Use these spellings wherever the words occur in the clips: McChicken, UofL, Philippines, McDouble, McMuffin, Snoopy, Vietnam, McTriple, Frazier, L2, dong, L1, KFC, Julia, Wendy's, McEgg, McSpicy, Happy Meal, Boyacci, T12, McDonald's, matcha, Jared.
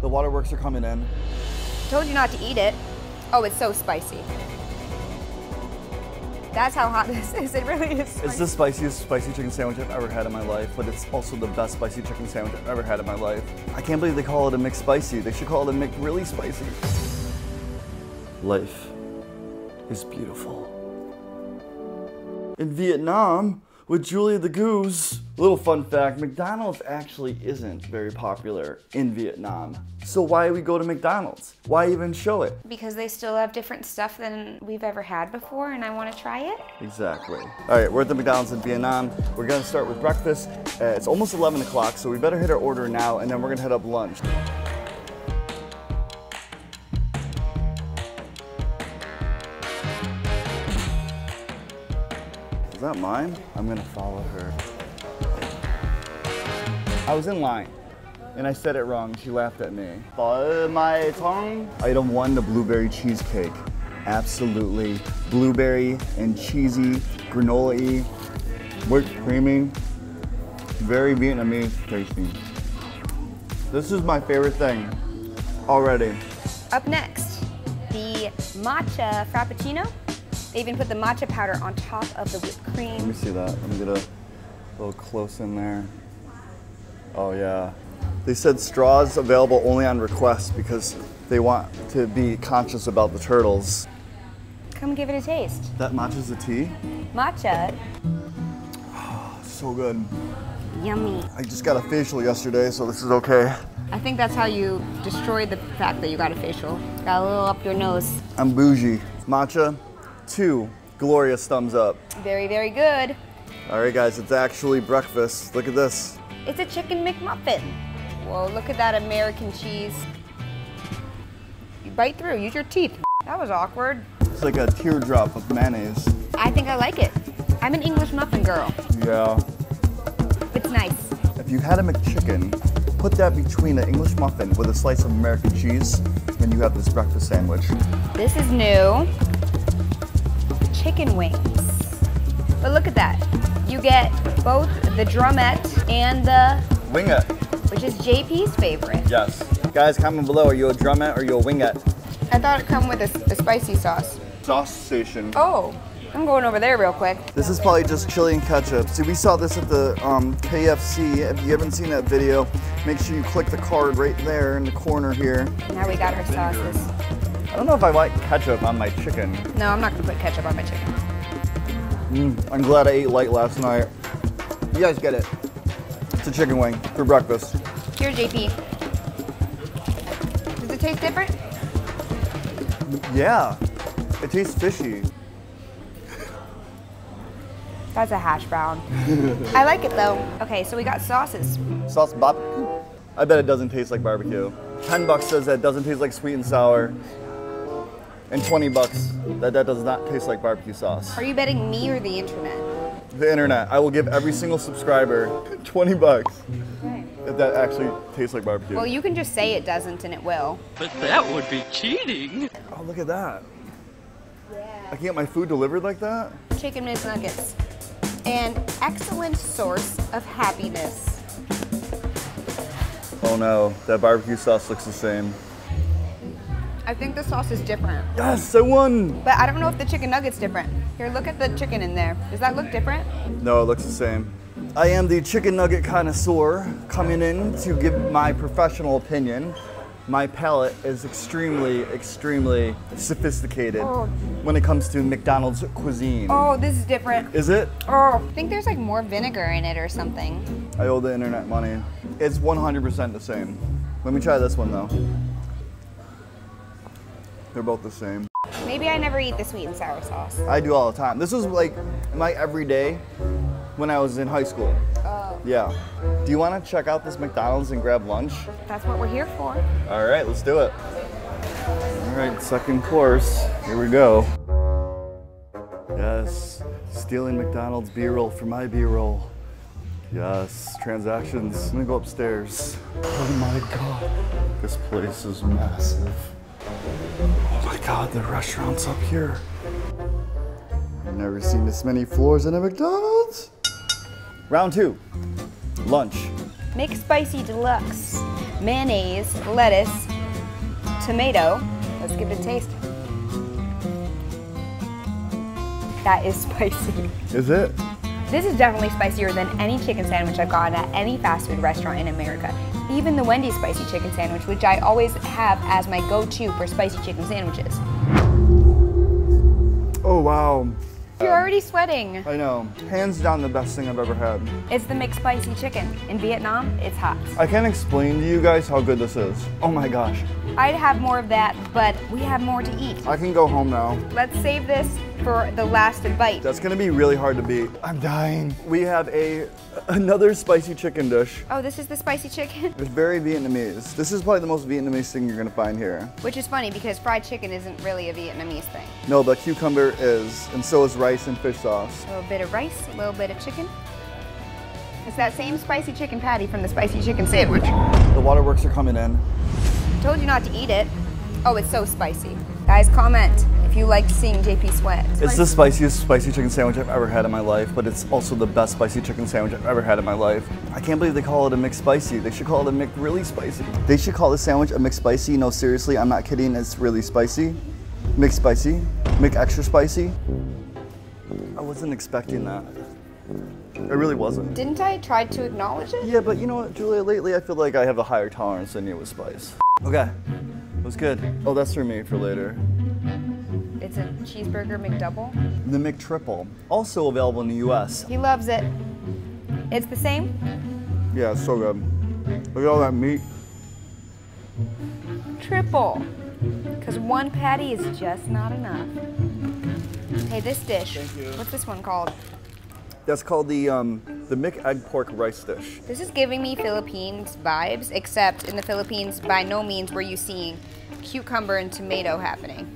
The waterworks are coming in. Told you not to eat it. Oh, it's so spicy. That's how hot this is. It really is spicy. It's the spiciest spicy chicken sandwich I've ever had in my life, but it's also the best spicy chicken sandwich I've ever had in my life. I can't believe they call it a McSpicy. They should call it a McReally Spicy. Life is beautiful. In Vietnam, with Julia the Goose. Little fun fact, McDonald's actually isn't very popular in Vietnam. So why do we go to McDonald's? Why even show it? Because they still have different stuff than we've ever had before and I want to try it. Exactly. All right, we're at the McDonald's in Vietnam. We're gonna start with breakfast. It's almost 11 o'clock, so we better hit our order now and then we're gonna head up lunch. Is that mine? I'm gonna follow her. I was in line, and I said it wrong. She laughed at me. Follow my tongue. Item one, the blueberry cheesecake. Absolutely blueberry and cheesy, granola-y, whipped creamy, very Vietnamese tasting. This is my favorite thing already. Up next, the matcha frappuccino. They even put the matcha powder on top of the whipped cream. Let me see that. Let me get a little close in there. Oh yeah. They said straws available only on request because they want to be conscious about the turtles. Come give it a taste. That matcha's a tea? Matcha. Oh, so good. Yummy. I just got a facial yesterday, so this is okay. I think that's how you destroyed the fact that you got a facial. Got a little up your nose. I'm bougie. Matcha. 2 glorious thumbs up. Very, very good. All right, guys, it's actually breakfast. Look at this. It's a chicken McMuffin. Whoa, look at that American cheese. You bite through, use your teeth. That was awkward. It's like a teardrop of mayonnaise. I think I like it. I'm an English muffin girl. Yeah. It's nice. If you had a McChicken, put that between an English muffin with a slice of American cheese, and you have this breakfast sandwich. This is new. Chicken wings. But look at that. You get both the drumette and the wingette, which is JP's favorite. Yes. Guys, comment below. Are you a drumette or are you a wingette? I thought it come with a spicy sauce. Sauce station. Oh, I'm going over there real quick. This is probably just chili and ketchup. See, we saw this at the KFC. If you haven't seen that video, make sure you click the card right there in the corner here. Now we got our sauces. I don't know if I like ketchup on my chicken. No, I'm not gonna put ketchup on my chicken. I'm glad I ate light last night. You guys get it. It's a chicken wing for breakfast. Here, JP. Does it taste different? Yeah, it tastes fishy. That's a hash brown. I like it though. Okay, so we got sauces. Sauce barbecue. I bet it doesn't taste like barbecue. $10 says that it doesn't taste like sweet and sour. And $20 that does not taste like barbecue sauce. Are you betting me or the internet? The internet. I will give every single subscriber $20 okay. If that actually tastes like barbecue. Well, you can just say it doesn't and it will. But that would be cheating. Oh, look at that. Yeah. I can get my food delivered like that? Chicken mince nuggets. An excellent source of happiness. Oh no, that barbecue sauce looks the same. I think the sauce is different. Yes, I won! But I don't know if the chicken nugget's different. Here, look at the chicken in there. Does that look different? No, it looks the same. I am the chicken nugget connoisseur coming in to give my professional opinion. My palate is extremely, extremely sophisticated when it comes to McDonald's cuisine. Oh, this is different. Is it? Oh, I think there's like more vinegar in it or something. I owe the internet money. It's 100% the same. Let me try this one though. They're both the same. Maybe I never eat the sweet and sour sauce. I do all the time. This was like my everyday when I was in high school. Oh. Yeah. Do you want to check out this McDonald's and grab lunch? That's what we're here for. All right, let's do it. All right, second course. Here we go. Yes, stealing McDonald's B-roll for my B-roll. Yes, transactions. I'm gonna go upstairs. Oh my God, this place is massive. Oh my God, the restaurant's up here. I've never seen this many floors in a McDonald's. Round 2, lunch. McSpicy Deluxe. mayonnaise, lettuce, tomato. Let's give it a taste. That is spicy. Is it? This is definitely spicier than any chicken sandwich I've gotten at any fast food restaurant in America. Even the Wendy's spicy chicken sandwich, which I always have as my go-to for spicy chicken sandwiches. Oh, wow. You're already sweating. I know. Hands down the best thing I've ever had. It's the McSpicy chicken. In Vietnam, it's hot. I can't explain to you guys how good this is. Oh my gosh. I'd have more of that, but we have more to eat. I can go home now. Let's save this for the last bite. That's gonna be really hard to beat. I'm dying. We have another spicy chicken dish. Oh, this is the spicy chicken? It's very Vietnamese. This is probably the most Vietnamese thing you're gonna find here. Which is funny because fried chicken isn't really a Vietnamese thing. No, but cucumber is, and so is rice and fish sauce. A little bit of rice, a little bit of chicken. It's that same spicy chicken patty from the spicy chicken sandwich. The waterworks are coming in. I told you not to eat it. Oh, it's so spicy. Guys, comment if you liked seeing JP sweat. It's the spiciest spicy chicken sandwich I've ever had in my life, but it's also the best spicy chicken sandwich I've ever had in my life. I can't believe they call it a McSpicy. They should call it a McReally Spicy. They should call this sandwich a McSpicy. No, seriously, I'm not kidding. It's really spicy. McSpicy. McExtra Spicy. I wasn't expecting that. I really wasn't. Didn't I try to acknowledge it? Yeah, but you know what, Julia, lately I feel like I have a higher tolerance than you with spice. Okay. It was good. Oh, that's for me for later. It's a cheeseburger McDouble. The McTriple, also available in the U.S. He loves it. It's the same? Yeah, it's so good. Look at all that meat. Triple, because one patty is just not enough. Hey, this dish, what's this one called? That's called the McEgg pork rice dish. This is giving me Philippines vibes, except in the Philippines, by no means were you seeing cucumber and tomato happening.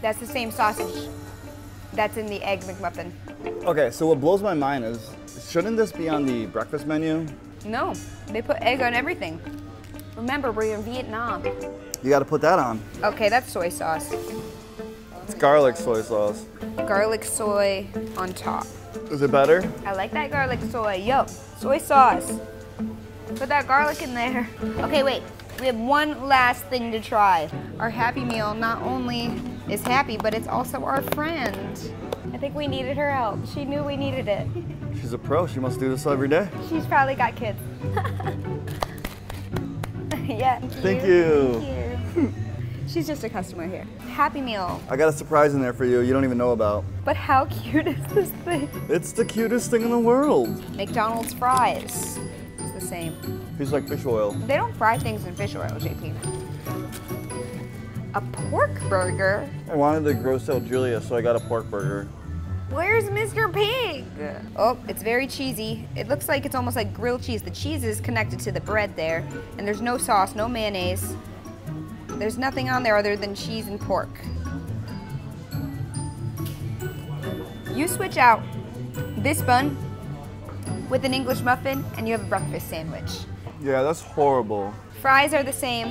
That's the same sausage that's in the egg McMuffin. Okay, so what blows my mind is, shouldn't this be on the breakfast menu? No, they put egg on everything. Remember, we're in Vietnam. You gotta put that on. Okay, that's soy sauce. It's garlic soy sauce. Garlic soy on top. Is it better? I like that garlic soy. Yo, soy sauce. Put that garlic in there. Okay, wait. We have one last thing to try. Our Happy Meal not only is happy, but it's also our friend. I think we needed her help. She knew we needed it. She's a pro. She must do this every day. She's probably got kids. Yeah. Thank you. Thank you. She's just a customer here. Happy Meal. I got a surprise in there for you don't even know about. But how cute is this thing? It's the cutest thing in the world. McDonald's fries. It's the same. Tastes like fish oil. They don't fry things in fish oil, JP. A pork burger? I wanted to gross out Julia, so I got a pork burger. Where's Mr. Pig? Oh, it's very cheesy. It looks like it's almost like grilled cheese. The cheese is connected to the bread there, and there's no sauce, no mayonnaise. There's nothing on there other than cheese and pork. You switch out this bun with an English muffin and you have a breakfast sandwich. Yeah, that's horrible. Fries are the same,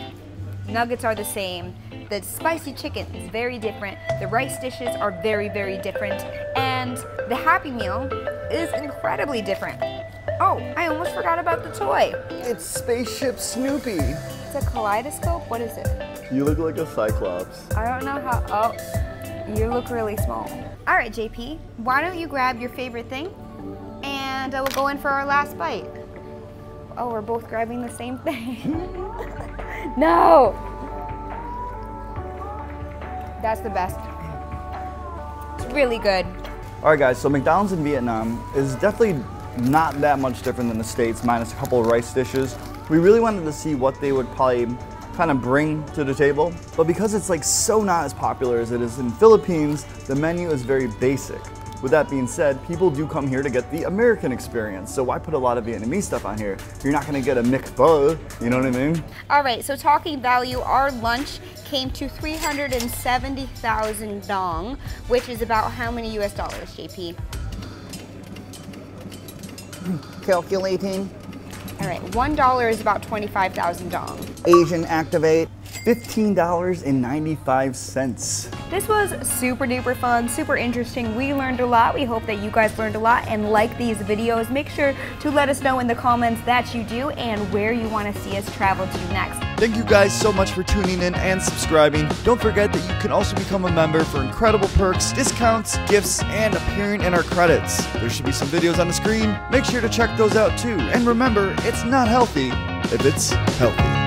nuggets are the same, the spicy chicken is very different, the rice dishes are very, very different, and the Happy Meal is incredibly different. Oh, I almost forgot about the toy. It's Spaceship Snoopy. It's a kaleidoscope? What is it? You look like a cyclops. I don't know how, oh, you look really small. All right, JP, why don't you grab your favorite thing and we'll go in for our last bite. Oh, we're both grabbing the same thing. No! That's the best. It's really good. All right, guys, so McDonald's in Vietnam is definitely not that much different than the States, minus a couple of rice dishes. We really wanted to see what they would probably kind of bring to the table, but because it's like so not as popular as it is in Philippines, the menu is very basic. With that being said, people do come here to get the American experience, so why put a lot of Vietnamese stuff on here? You're not gonna get a McPho, you know what I mean? All right, so talking value, our lunch came to 370,000 dong, which is about how many US dollars, JP? Calculating. All right, $1 is about 25,000 dong. Asian activate. $15.95. This was super duper fun, super interesting. We learned a lot. We hope that you guys learned a lot and like these videos. Make sure to let us know in the comments that you do and where you want to see us travel to next. Thank you guys so much for tuning in and subscribing. Don't forget that you can also become a member for incredible perks, discounts, gifts, and appearing in our credits. There should be some videos on the screen. Make sure to check those out too. And remember, it's not healthy if it's healthy.